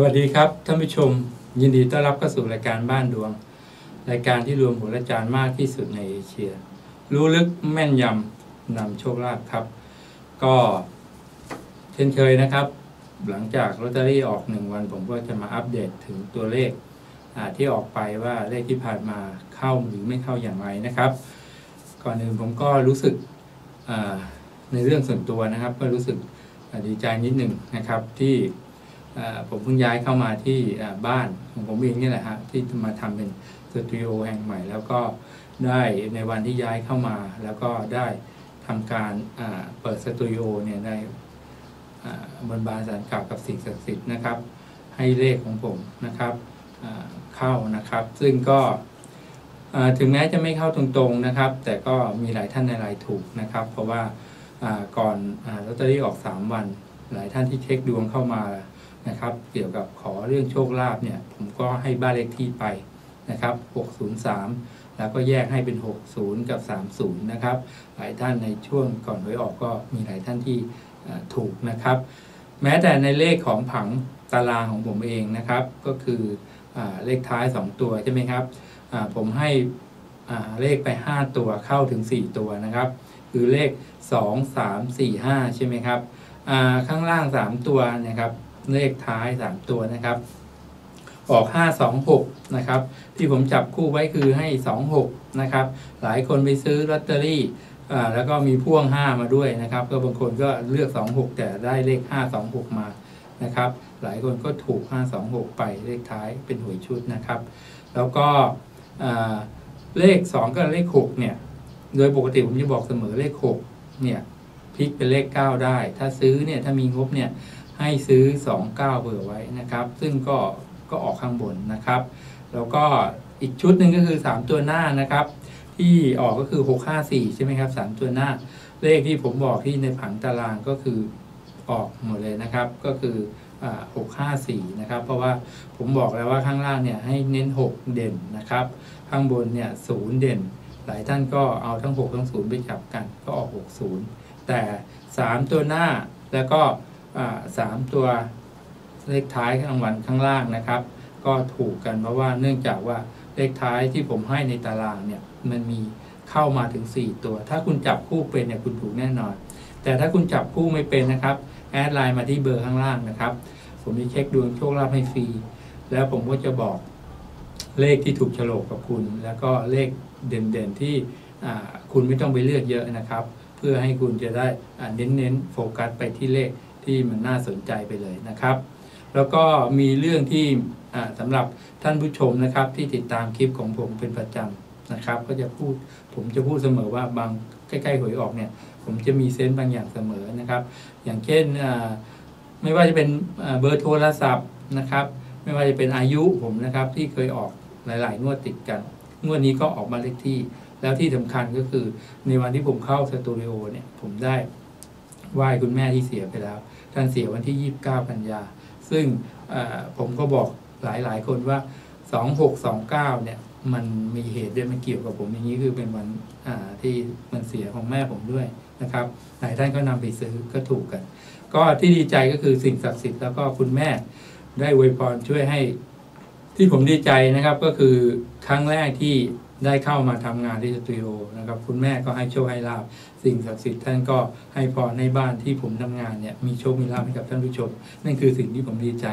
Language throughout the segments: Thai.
สวัสดีครับท่านผู้ชมยินดีต้อนรับเข้าสู่รายการบ้านดวงรายการที่รวมโหราจารย์มากที่สุดในเอเชียรู้ลึกแม่นยำนำโชคลาภครับก็เช่นเคยนะครับหลังจากลอตเตอรี่ออก1วันผมก็จะมาอัปเดตถึงตัวเลขที่ออกไปว่าเลขที่ผ่านมาเข้าหรือไม่เข้าอย่างไรนะครับก่อนอื่นผมก็รู้สึกในเรื่องส่วนตัวนะครับก็รู้สึกดีใจนิดหนึ่งนะครับที่ผมเพิ่งย้ายเข้ามาที่บ้านของผมเองนี่แหละฮะที่มาทำเป็นสตูดิโอแห่งใหม่แล้วก็ได้ในวันที่ย้ายเข้ามาแล้วก็ได้ทำการเปิดสตูดิโอเนี่ยได้บนบานสารกล่าวกับสิ่งศักดิ์สิทธิ์นะครับให้เลขของผมนะครับเข้านะครับซึ่งก็ถึงแม้จะไม่เข้าตรงๆนะครับแต่ก็มีหลายท่านในรายถูกนะครับเพราะว่าก่อนลอตเตอรี่ออก3วันหลายท่านที่เช็คดวงเข้ามานะครับเกี่ยวกับขอเรื่องโชคลาภเนี่ยผมก็ให้บ้านเลขที่ไปนะครับ603แล้วก็แยกให้เป็น60กับ30นะครับหลายท่านในช่วงก่อนหวยออกก็มีหลายท่านที่ถูกนะครับแม้แต่ในเลขของผังตารางของผมเองนะครับก็คือเลขท้าย2ตัวใช่ไหมครับผมให้เลขไป5ตัวเข้าถึง4ตัวนะครับคือเลข2 3 4 5ใช่ไหมครับข้างล่าง3ตัวนะครับเลขท้าย3ตัวนะครับออก526นะครับที่ผมจับคู่ไว้คือให้26นะครับหลายคนไปซื้อลอตเตอรี่แล้วก็มีพ่วง5มาด้วยนะครับก็บางคนก็เลือก26แต่ได้เลข526มานะครับหลายคนก็ถูก526ไปเลขท้ายเป็นหวยชุดนะครับแล้วก็เลข2กับเลข6เนี่ยโดยปกติผมจะบอกเสมอเลข6เนี่ยพลิกเป็นเลข9ได้ถ้าซื้อเนี่ยถ้ามีงบเนี่ยให้ซื้อ29เผื่อไว้นะครับซึ่งก็ออกข้างบนนะครับแล้วก็อีกชุดหนึ่งก็คือ3ตัวหน้านะครับที่ออกก็คือ654ใช่ไหมครับ3ตัวหน้าเลขที่ผมบอกที่ในผังตารางก็คือออกหมดเลยนะครับก็คือ654นะครับเพราะว่าผมบอกแล้วว่าข้างล่างเนี่ยให้เน้น6เด่นนะครับข้างบนเนี่ย0เด่นหลายท่านก็เอาทั้ง6ทั้ง0ไปจับกันก็ออก60แต่3ตัวหน้าแล้วก็3ตัวเลขท้ายรางวัลข้างล่างนะครับก็ถูกกันเพราะว่าเนื่องจากว่าเลขท้ายที่ผมให้ในตารางเนี่ยมันมีเข้ามาถึง4ตัวถ้าคุณจับคู่เป็นเนี่ยคุณถูกแน่นอนแต่ถ้าคุณจับคู่ไม่เป็นนะครับแอดไลน์มาที่เบอร์ข้างล่างนะครับผมจะเช็คดวงโชคลาภให้ฟรีแล้วผมก็จะบอกเลขที่ถูกโฉลกกับคุณแล้วก็เลขเด่นๆที่คุณไม่ต้องไปเลือกเยอะนะครับเพื่อให้คุณจะได้เน้นๆโฟกัสไปที่เลขที่มันน่าสนใจไปเลยนะครับแล้วก็มีเรื่องที่สำหรับท่านผู้ชมนะครับที่ติดตามคลิปของผมเป็นประจำนะครับก็จะพูดผมจะพูดเสมอว่าบางใกล้ๆหวยออกเนี่ยผมจะมีเซนส์บางอย่างเสมอนะครับอย่างเช่นไม่ว่าจะเป็นเบอร์โทรศัพท์นะครับไม่ว่าจะเป็นอายุผมนะครับที่เคยออกหลายๆงวดติดกันงวดนี้ก็ออกมาเลขที่แล้วที่สำคัญก็คือในวันที่ผมเข้าสตูดิโอเนี่ยผมได้ไหว้คุณแม่ที่เสียไปแล้วท่านเสียวันที่29กันยาซึ่งผมก็บอกหลายๆคนว่า2629เนี่ยมันมีเหตุด้วยมันเกี่ยวกับผมอย่างนี้คือเป็นวันที่มันเสียของแม่ผมด้วยนะครับหลายท่านก็นำไปซื้อก็ถูกกันก็ที่ดีใจก็คือสิ่งศักดิ์สิทธิ์แล้วก็คุณแม่ได้อวยพรช่วยให้ที่ผมดีใจนะครับก็คือครั้งแรกที่ได้เข้ามาทำงานที่สตูดิโอนะครับคุณแม่ก็ให้โชคให้ลาภสิ่งศักดิ์สิทธิ์ท่านก็ให้พรในบ้านที่ผมทำงานเนี่ยมีโชคมีลาภให้กับท่านผู้ชมนั่นคือสิ่งที่ผมดีใจ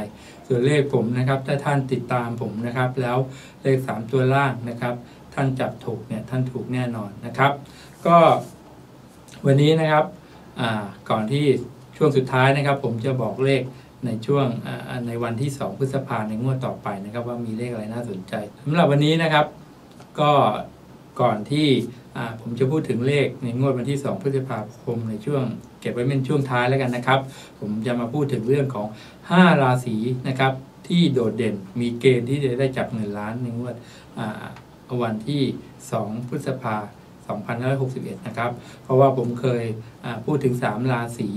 ส่วนเลขผมนะครับถ้าท่านติดตามผมนะครับแล้วเลข3ตัวล่างนะครับท่านจับถูกเนี่ยท่านถูกแน่นอนนะครับก็วันนี้นะครับก่อนที่ช่วงสุดท้ายนะครับผมจะบอกเลขในช่วงในวันที่2พฤษภาคมในงวดต่อไปนะครับว่ามีเลขอะไรน่าสนใจสำหรับวันนี้นะครับก็ก่อนที่ผมจะพูดถึงเลขในงวดวันที่2พฤษภาคมในช่วงเก็บไว้เป็นช่วงท้ายแล้วกันนะครับผมจะมาพูดถึงเรื่องของ5ราศีนะครับที่โดดเด่นมีเกณฑ์ที่จะได้จับเงินล้านในงวดวันที่2พฤษภาคม2561นะครับเพราะว่าผมเคยพูดถึง3ราศี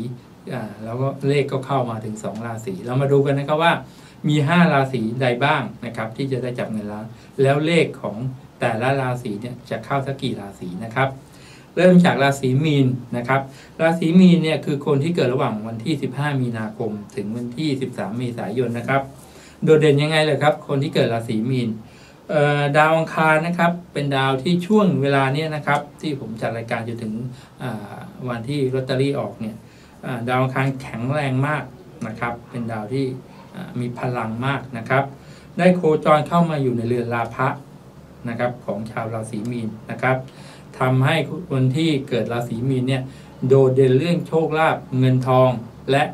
แล้วก็เลขก็เข้ามาถึง2ราศีเรามาดูกันนะครับว่ามี5ราศีใดบ้างนะครับที่จะได้จับเงินล้านแล้วเลขของแต่ละราศีเนี่ยจะเข้าสักกี่ราศีนะครับเริ่มจากราศีมีนนะครับราศีมีนเนี่ยคือคนที่เกิดระหว่างวันที่15มีนาคมถึงวันที่13เมษายนนะครับ โดดเด่นยังไงเลยครับคนที่เกิดราศีมีนดาวอังคารนะครับเป็นดาวที่ช่วงเวลาเนี้ยนะครับที่ผมจัดรายการจนถึงวันที่ลอตเตอรี่ออกเนี่ยดาวอังคารแข็งแรงมากนะครับเป็นดาวที่มีพลังมากนะครับได้โคจรเข้ามาอยู่ในเรือนราพะนะครับของชาวราศีมีนนะครับทำให้คนที่เกิดราศีมีนเนี่ยโดดเด่นเรื่องโชคลาภเงินทองและ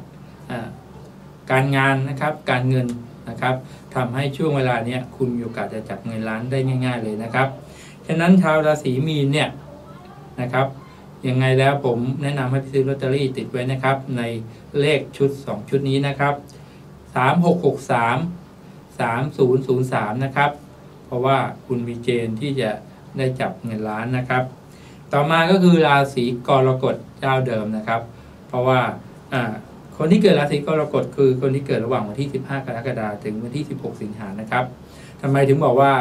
การงานนะครับการเงินนะครับทำให้ช่วงเวลาเนี้ยคุณมีโอกาสจะจับเงินล้านได้ง่ายๆเลยนะครับฉะนั้นชาวราศีมีนเนี่ยนะครับยังไงแล้วผมแนะนำให้ซื้อลอตเตอรี่ติดไว้นะครับในเลขชุด2ชุดนี้นะครับ3663 3003นะครับเพราะว่าคุณมีเกณฑ์ที่จะได้จับเงินล้านนะครับต่อมาก็คือราศีกรกฎเจ้าเดิมนะครับเพราะว่าคนที่เกิดราศีกรกฎคือคนที่เกิดระหว่างวันที่15กรกฎาคมถึงวันที่16สิงหาคมนะครับทำไมถึงบอกว่า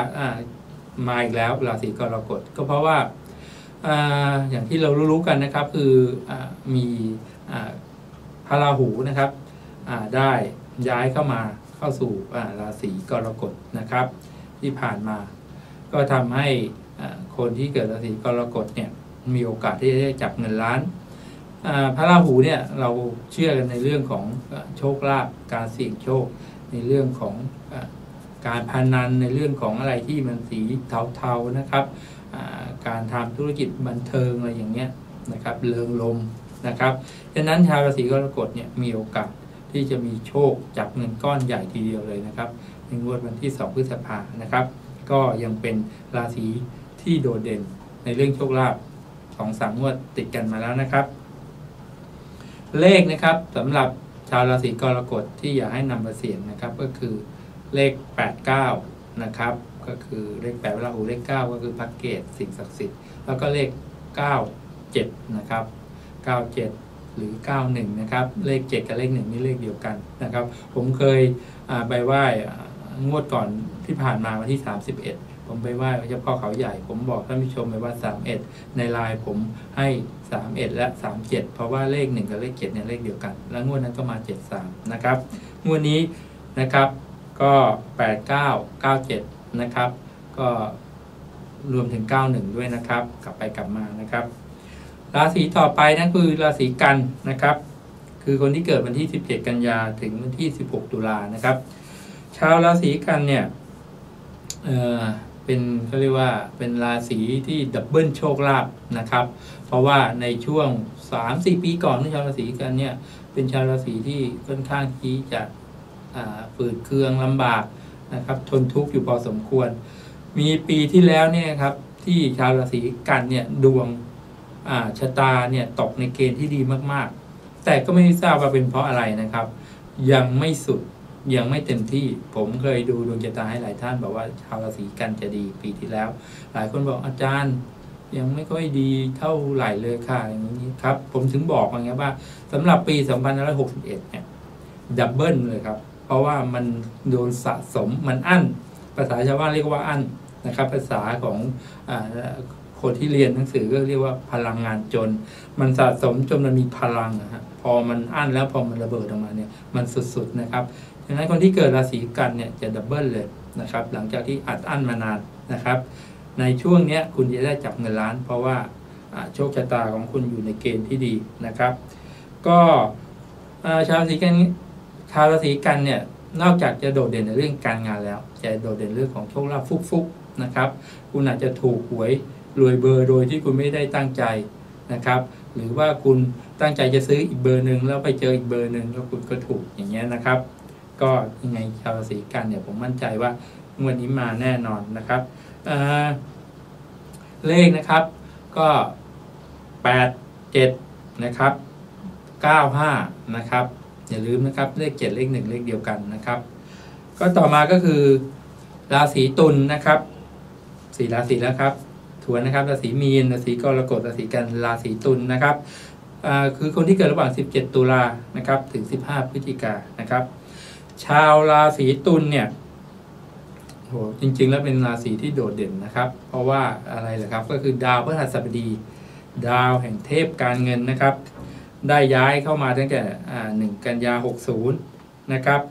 มาอีกแล้วราศีกรกฎก็เพราะว่าอย่างที่เรารู้กันนะครับคือมีพระราหูนะครับได้ย้ายเข้ามาเข้าสู่ราศีกรกฎนะครับที่ผ่านมาก็ทำให้คนที่เกิดราศีกรกฎเนี่ยมีโอกาสที่จะจับเงินล้านพระราหูเนี่ยเราเชื่อกันในเรื่องของโชคลาภการเสี่ยงโชคในเรื่องของการพนันในเรื่องของอะไรที่มันสีเทาๆนะครับการทำธุรกิจบันเทิงอะไรอย่างเงี้ยนะครับเริงรมย์นะครับดังนั้นชาวราศีกรกฎเนี่ยมีโอกาสที่จะมีโชคจับเงินก้อนใหญ่ทีเดียวเลยนะครับในงวดวันที่2พฤษภาคมนะครับก็ยังเป็นราศีที่โดดเด่นในเรื่องโชคลาภ 2-3 งวดติดกันมาแล้วนะครับเลขนะครับสำหรับชาวราศีกรกฎที่อยากให้นำมาเสี่ยงนะครับก็คือเลข89นะครับก็คือเลข8ราหูเลข9ก็คือพระเกศสิ่งศักดิ์สิทธิ์แล้วก็เลข97นะครับ97หรือ91นะครับเลข7กับเลข1นี่เลขเดียวกันนะครับผมเคยไปไหว้งวดก่อนที่ผ่านมาวันที่31ผมไปไหว้เจ้าพ่อเขาใหญ่ผมบอกท่านผู้ชมไปว่า31ในไลน์ผมให้31และ37เพราะว่าเลข1กับเลข7เนี่ยเลขเดียวกันแล้วงวดนั้นก็มา73นะครับงวดนี้นะครับก็89 97นะครับก็รวมถึง91ด้วยนะครับกลับไปกลับมานะครับราศีต่อไปนั่นคือราศีกันนะครับคือคนที่เกิดวันที่17กันยาถึงวันที่16ตุลานะครับชาวราศีกันเนี่ยเป็นเขาเรียกว่าเป็นราศีที่ดับเบิลโชคลาภนะครับเพราะว่าในช่วง 3-4 ปีก่อนที่ชาวราศีกันเนี่ยเป็นชาวราศีที่ค่อนข้างที่จะฝืดเคืองลำบากนะครับทนทุกข์อยู่พอสมควรมีปีที่แล้วเนี่ยครับที่ชาวราศีกันเนี่ยดวงชะตาเนี่ยตกในเกณฑ์ที่ดีมากๆแต่ก็ไม่ทราบว่าเป็นเพราะอะไรนะครับยังไม่สุดยังไม่เต็มที่ผมเคยดูดวงชะตาให้หลายท่านบอกว่าชาวราศีกันจะดีปีที่แล้วหลายคนบอกอาจารย์ยังไม่ค่อยดีเท่าไหร่เลยค่ะอย่างนี้ครับผมถึงบอกอย่างเงี้ยว่าสำหรับปี2561เนี่ยดับเบิลเลยครับเพราะว่ามันโดนสะสมมันอั้นภาษาชาวบ้านเรียกว่าอั้นนะครับภาษาของคนที่เรียนหนังสือก็เรียกว่าพลังงานจนมันสะสมจนมันมีพลังนะฮะพอมันอั้นแล้วพอมันระเบิดออกมาเนี่ยมันสุดๆนะครับดังนั้นคนที่เกิดราศีกันเนี่ยจะดับเบิลเลยนะครับหลังจากที่อัดอั้นมานานนะครับในช่วงนี้คุณจะได้จับเงินล้านเพราะว่าโชคชะตาของคุณอยู่ในเกณฑ์ที่ดีนะครับก็ชาวราศีกันเนี่ยนอกจากจะโดดเด่นในเรื่องการงานแล้วจะโดดเด่นเรื่องของโชคลาภฟุกๆนะครับคุณอาจจะถูกหวยรวยเบอร์โดยที่คุณไม่ได้ตั้งใจนะครับหรือว่าคุณตั้งใจจะซื้ออีกเบอร์หนึ่งแล้วไปเจออีกเบอร์หนึ่งแล้วคุณก็ถูกอย่างเงี้ยนะครับก็ยังไงชาวราศีกันเนี่ยผมมั่นใจว่างวดนี้มาแน่นอนนะครับเลขนะครับก็87นะครับ95นะครับอย่าลืมนะครับเลข7เลข1เลขเดียวกันนะครับก็ต่อมาก็คือราศีตุลนะครับ4ราศีแล้วครับทวนนะครับราศีมีนราศีกรกฎราศีกันราศีตุลนะครับคือคนที่เกิดระหว่าง17ตุลานะครับถึง15พฤศจิกายนนะครับชาวราศีตุลเนี่ยโหจริงๆแล้วเป็นราศีที่โดดเด่นนะครับเพราะว่าอะไรล่ะครับก็คือดาวพฤหัสบดีดาวแห่งเทพการเงินนะครับได้ย้ายเข้ามาตั้งแต่1กันยา60นะครับ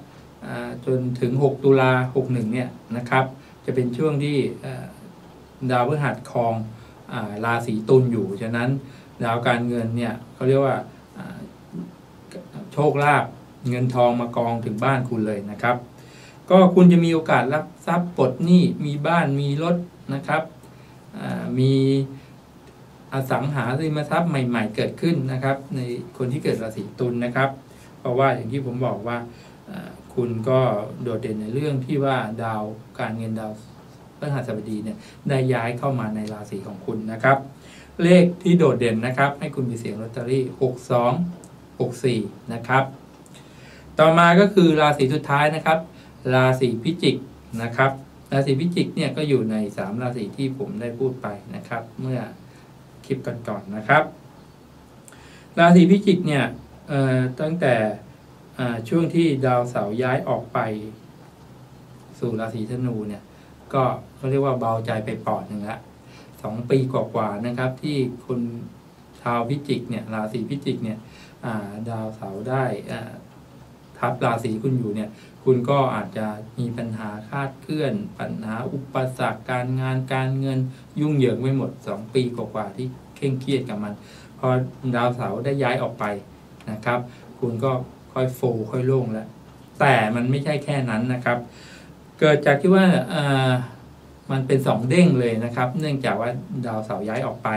จนถึง6ตุลา61เนี่ยนะครับจะเป็นช่วงที่ดาวพฤหัสครองราศีตุลอยู่ฉะนั้นดาวการเงินเนี่ยเขาเรียกว่าโชคลาภเงินทองมากองถึงบ้านคุณเลยนะครับก็คุณจะมีโอกาสรับทรัพย์ปลดหนี้มีบ้านมีรถนะครับมีอสังหาริมทรัพย์ใหม่ๆเกิดขึ้นนะครับในคนที่เกิดราศีตุลนะครับเพราะว่าอย่างที่ผมบอกว่าคุณก็โดดเด่นในเรื่องที่ว่าดาวการเงินดาวพฤหัสบดีเนี่ยได้ย้ายเข้ามาในราศีของคุณนะครับเลขที่โดดเด่นนะครับให้คุณมีเสียงลอตเตอรี่62 64นะครับต่อมาก็คือราศีสุดท้ายนะครับราศีพิจิกนะครับราศีพิจิกเนี่ยก็อยู่ใน3ราศีที่ผมได้พูดไปนะครับเมื่อคลิปก่อนๆนะครับราศีพิจิกเนี่ยตั้งแต่ช่วงที่ดาวเสาร์ย้ายออกไปสู่ราศีธนูเนี่ยก็เขาเรียกว่าเบาใจไปปอดหนึ่งละ2 ปีกว่าๆนะครับที่คนชาวพิจิกเนี่ยราศีพิจิกเนี่ยดาวเสาร์ได้ทับราศีคุณอยู่เนี่ยคุณก็อาจจะมีปัญหาคลาดเคลื่อนปัญหาอุปสรรคการงานการเงินยุ่งเหยิงไปหมด2 ปีกว่าๆที่เคร่งเครียดกับมันพอดาวเสาร์ได้ย้ายออกไปนะครับคุณก็ค่อยโฟค่อยโล่งแล้วแต่มันไม่ใช่แค่นั้นนะครับเกิดจากที่ว่ามันเป็น2 เด้งเลยนะครับเนื่องจากว่าดาวเสาร์ย้ายออกไป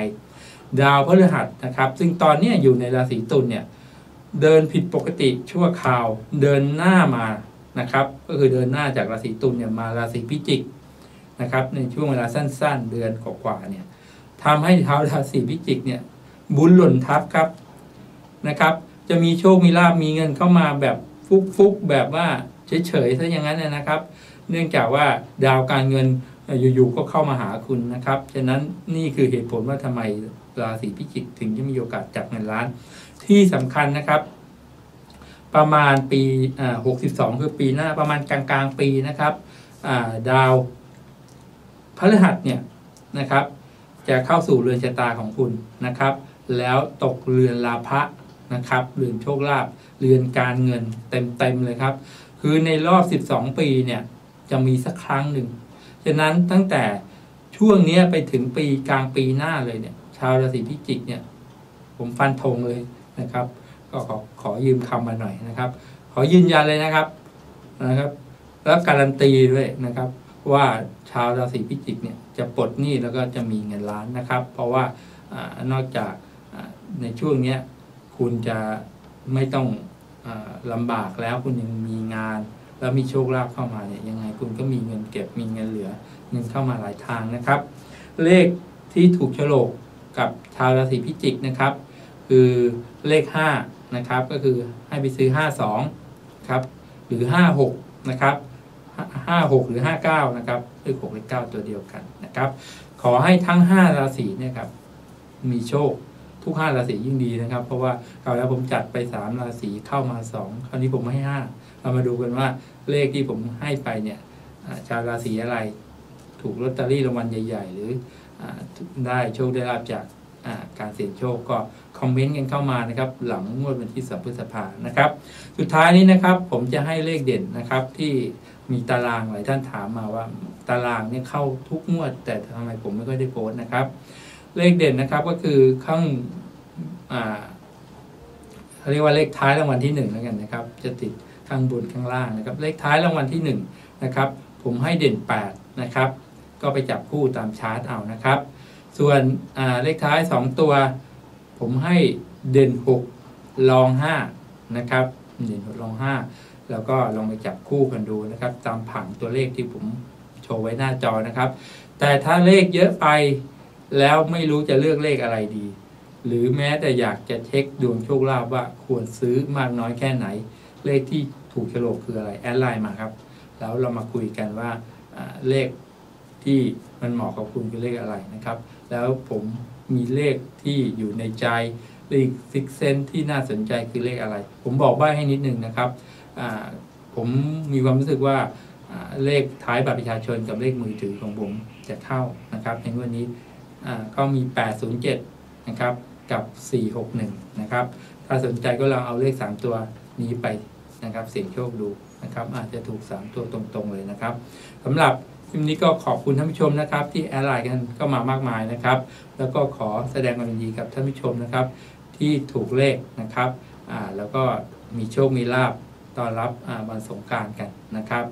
ดาวพฤหัสนะครับซึ่งตอนนี้อยู่ในราศีตุลเนี่ยเดินผิดปกติชั่วคราวเดินหน้ามานะครับก็คือเดินหน้าจากราศีตุลเนี่ยมาราศีพิจิกนะครับในช่วงเวลาสั้นๆเดือนกว่าๆเนี่ยทำให้ชาวราศีพิจิกเนี่ยบุญหล่นทับครับนะครับจะมีโชคมีลาภมีเงินเข้ามาแบบฟุกๆแบบว่าเฉยๆซะอย่างนั้นนะครับเนื่องจากว่าดาวการเงินอยู่ๆก็เข้ามาหาคุณนะครับฉะนั้นนี่คือเหตุผลว่าทำไมราศีพิจิกถึงจะมีโอกาสจับเงินล้านที่สำคัญนะครับประมาณปี62คือปีหน้าประมาณกลางๆปีนะครับดาวพฤหัสเนี่ยนะครับจะเข้าสู่เรือนชะตาของคุณนะครับแล้วตกเรือนลาภะนะครับเรือนโชคลาภเรือนการเงินเต็มๆเลยครับคือในรอบ12 ปีเนี่ยจะมีสักครั้งหนึ่งฉะนั้นตั้งแต่ช่วงนี้ไปถึงปีกลางปีหน้าเลยเนี่ยชาวราศีพิจิกเนี่ยผมฟันธงเลยนะครับก็ขอยืมคำมาหน่อยนะครับขอยืนยันเลยนะครับแล้วการันตีด้วยนะครับว่าชาวราศีพิจิกเนี่ยจะปลดหนี้แล้วก็จะมีเงินล้านนะครับเพราะว่านอกจากในช่วงนี้คุณจะไม่ต้องลำบากแล้วคุณยังมีงานแล้วมีโชคลาภเข้ามาเนี่ยยังไงคุณก็มีเงินเก็บมีเงินเหลือเงินเข้ามาหลายทางนะครับเลขที่ถูกโฉลกกับชาวราศีพิจิกนะครับคือเลข5นะครับก็คือให้ไปซื้อ52ครับหรือ56นะครับ56หรือ59นะครับเลข6เลข9ตัวเดียวกันนะครับขอให้ทั้ง5ราศีเนี่ยครับมีโชคทุก5ราศียิ่งดีนะครับเพราะว่าคราวแล้วผมจัดไป3ราศีเข้ามา2คราวนี้ผมให้5เรามาดูกันว่าเลขที่ผมให้ไปเนี่ยชาวราศีอะไรถูกลอตเตอรี่รางวัลใหญ่ๆหรือได้โชคได้ลาภจากการเสี่ยงโชคก็คอมเมนต์กันเข้ามานะครับหลังงวดวันที่3 พฤษภาคมนะครับสุดท้ายนี้นะครับผมจะให้เลขเด่นนะครับที่มีตารางหลายท่านถามมาว่าตารางนี่เข้าทุกงวดแต่ทำไมผมไม่ค่อยได้โพสต์นะครับเลขเด่นนะครับก็คือข้างเรียกว่าเลขท้ายรางวัลที่1แล้วกันนะครับจะติดข้างบนข้างล่างนะครับเลขท้ายรางวัลที่1นะครับผมให้เด่น8นะครับก็ไปจับคู่ตามชาร์ตเอานะครับส่วนเลขท้าย2ตัวผมให้เด่น6รอง5นะครับเด่น6รอง5แล้วก็ลองไปจับคู่กันดูนะครับตามผังตัวเลขที่ผมโชว์ไว้หน้าจอนะครับแต่ถ้าเลขเยอะไปแล้วไม่รู้จะเลือกเลขอะไรดีหรือแม้แต่อยากจะเช็คดวงโชคลาภว่าควรซื้อมากน้อยแค่ไหนเลขที่ถูกโฉลกคืออะไรแอดไลน์มาครับแล้วเรามาคุยกันว่าเลขที่มันเหมาะกับคุณคือเลขอะไรนะครับแล้วผมมีเลขที่อยู่ในใจเลขซิกเซนที่น่าสนใจคือเลขอะไรผมบอกใบ้ให้นิดนึงนะครับผมมีความรู้สึกว่าเลขท้ายบัตรประชาชนกับเลขมือถือของผมจะเข้านะครับในวันนี้ก็มี807นะครับกับ461นะครับถ้าสนใจก็ลองเอาเลข3ตัวนี้ไปนะครับเสี่ยงโชคดู นะครับอาจจะถูก3ตัวตรงๆเลยนะครับสำหรับคลิปนี้ก็ขอบคุณท่านผู้ชมนะครับที่แอดไลน์กันก็มามากมายนะครับแล้วก็ขอแสดงความยินดีกับท่านผู้ชมนะครับที่ถูกเลขนะครับแล้วก็มีโชคมีลาภต้อนรับวันสงกรานต์กันนะครับ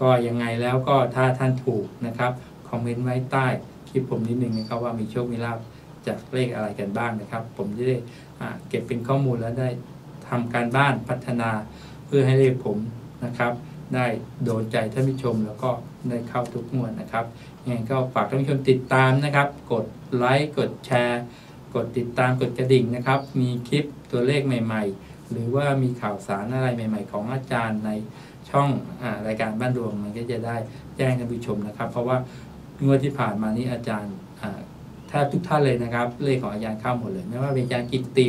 ก็ยังไงแล้วก็ถ้าท่านถูกนะครับคอมเมนต์ไว้ใต้คลิปผมนิดนึงนะครับว่ามีโชคมีลาภจากเลขอะไรกันบ้างนะครับผมจะได้เก็บเป็นข้อมูลและได้ทำการบ้านพัฒนาเพื่อให้เลขผมนะครับได้โดนใจท่านผู้ชมแล้วก็ได้เข้าทุกงวดนะครับยังไงก็ฝากท่านผู้ชมติดตามนะครับกดไลค์กดแชร์กดติดตามกดกระดิ่งนะครับมีคลิปตัวเลขใหม่ๆหรือว่ามีข่าวสารอะไรใหม่ๆของอาจารย์ในช่องรายการบ้านดวงมันก็จะได้แจ้งท่านผู้ชมนะครับเพราะว่างวดที่ผ่านมานี้อาจารย์แทบทุกท่านเลยนะครับเลขของอาจารย์เข้าหมดเลยไม่ว่าเป็นอาจารย์กิตติ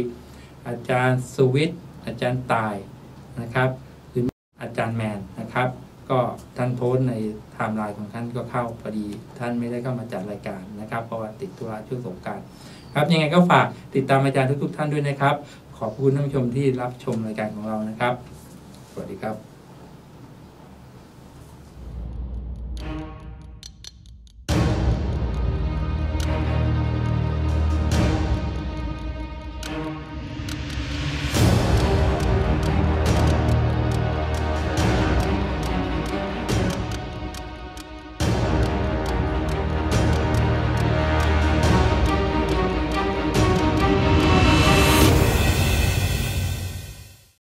อาจารย์สุวิทย์อาจารย์ตายนะครับหรืออาจารย์แมนนะครับก็ท่านโพสในไทม์ไลน์ของท่านก็เข้าพอดีท่านไม่ได้เข้ามาจัดรายการนะครับเพราะว่าติดธุระช่วงสงกรานต์ครับยังไงก็ฝากติดตามอาจารย์ทุกท่านด้วยนะครับขอบคุณท่านผู้ชมที่รับชมรายการของเรานะครับสวัสดีครับ